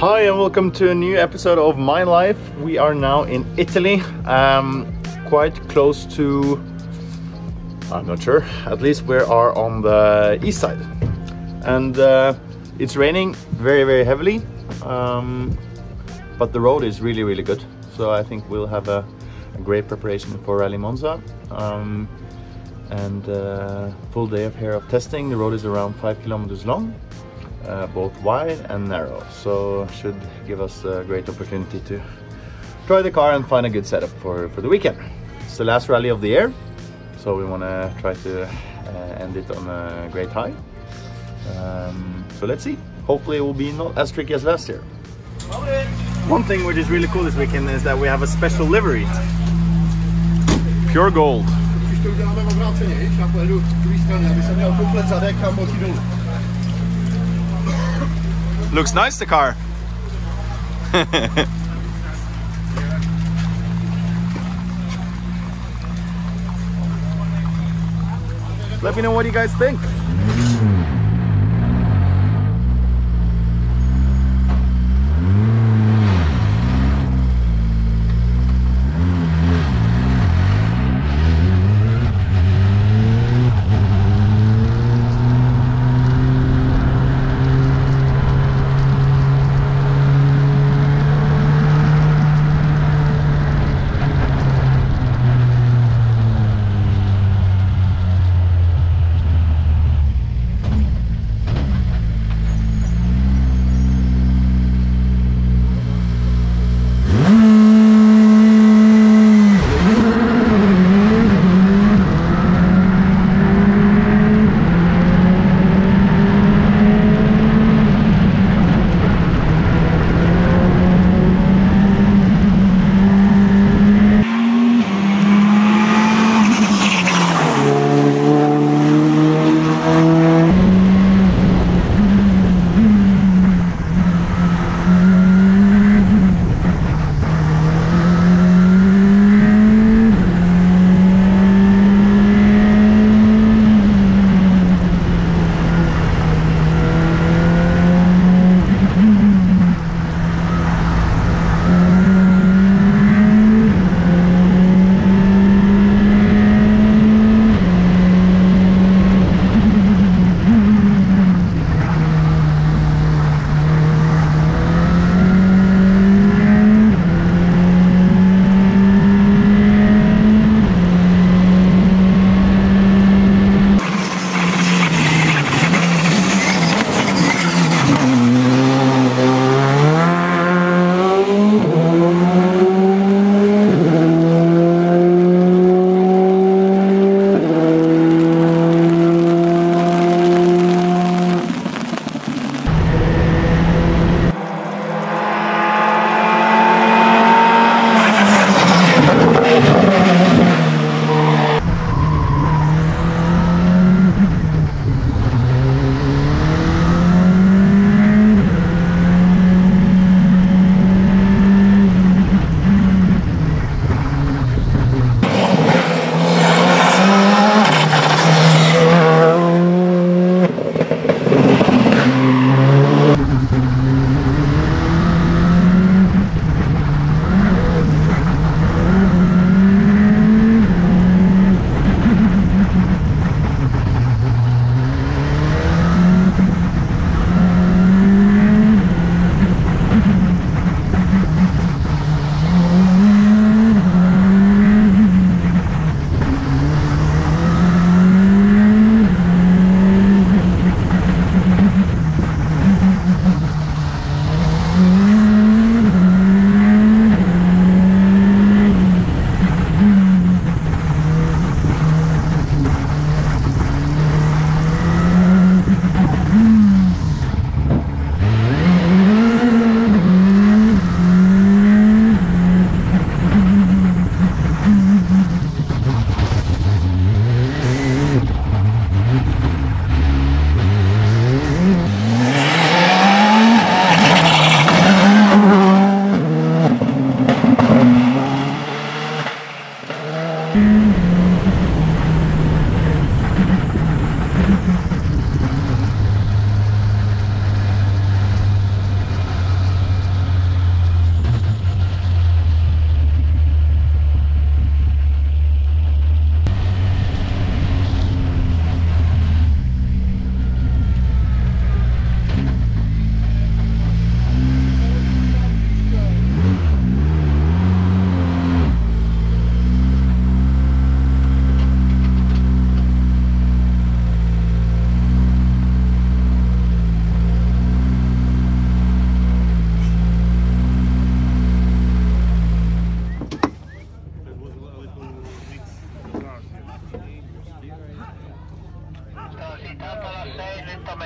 Hi and welcome to a new episode of My Life. We are now in Italy, quite close to, I'm not sure, at least we are on the east side. And it's raining very heavily, but the road is really good. So I think we'll have a great preparation for Rally Monza. And full day up here of testing. The road is around 5 kilometers long. Both wide and narrow, so should give us a great opportunity to try the car and find a good setup for the weekend. It's the last rally of the year, so we want to try to end it on a great high. So let's see. Hopefully it will be not as tricky as last year. One thing which is really cool this weekend is that we have a special livery. Pure gold. Looks nice, the car. Let me know what you guys think.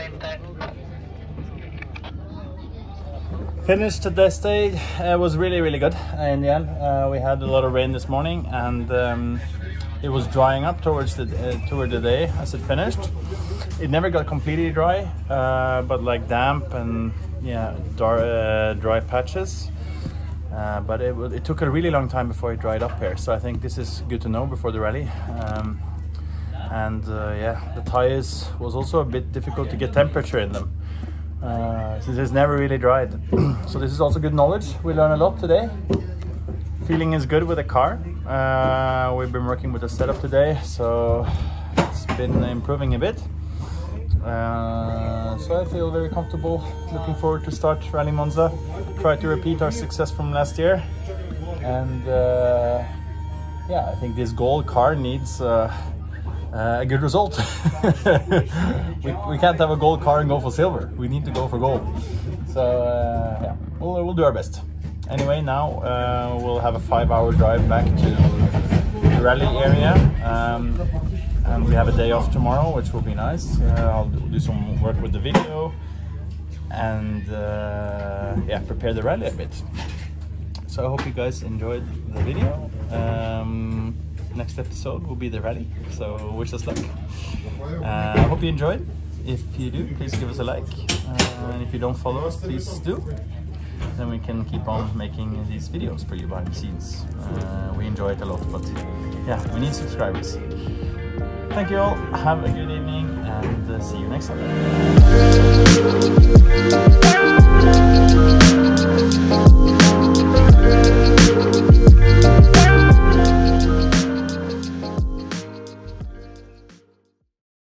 same thing. Finished this stage. It was really good in the end. We had a lot of rain this morning, and it was drying up toward the day as it finished. It never got completely dry, but like damp and yeah, dry patches. But it took a really long time before it dried up here, so I think this is good to know before the rally. Yeah, the tires was also a bit difficult to get temperature in them, since it's never really dried. So this is also good knowledge. We learned a lot today. Feeling is good with the car. We've been working with the setup today, so it's been improving a bit. So I feel very comfortable. Looking forward to start Rally Monza. Try to repeat our success from last year. And yeah, I think this gold car needs a good result. we can't have a gold car and go for silver. We need to go for gold. So yeah, we'll do our best. Anyway, now we'll have a 5-hour drive back to the rally area. And we have a day off tomorrow, which will be nice. I'll do some work with the video and yeah, prepare the rally a bit. So I hope you guys enjoyed the video. Next episode will be the rally, so wish us luck. I hope you enjoyed. If you do, please give us a like. And if you don't follow us, please do. Then we can keep on making these videos for you behind the scenes. We enjoy it a lot, but yeah, we need subscribers. Thank you all, have a good evening, and see you next time.